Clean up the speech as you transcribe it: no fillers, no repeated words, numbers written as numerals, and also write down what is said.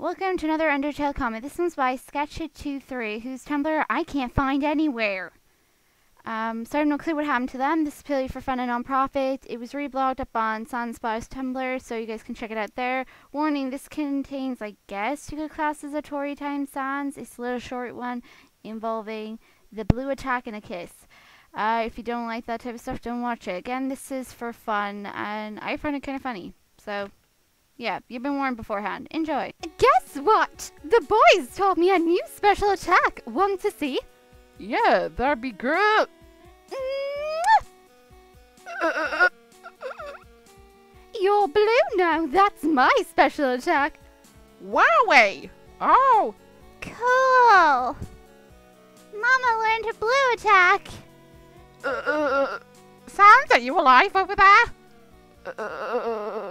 Welcome to another Undertale comment. This one's by Sketchit23, whose Tumblr I can't find anywhere. So I have no clue what happened to them. This is purely for fun and nonprofit. It was reblogged up on Sanspar's Tumblr, so you guys can check it out there. Warning, this contains, I guess, two good classes of Tory Time Sans. It's a little short one involving the blue attack and a kiss. If you don't like that type of stuff, don't watch it. Again, this is for fun, and I find it kind of funny. So, yeah, you've been warned beforehand. Enjoy! Guess what? The boys told me a new special attack. Want to see? Yeah, that'd be great. You're blue now. That's my special attack. Wowie! Oh, cool. Mama learned her blue attack. Sans, are you alive over there?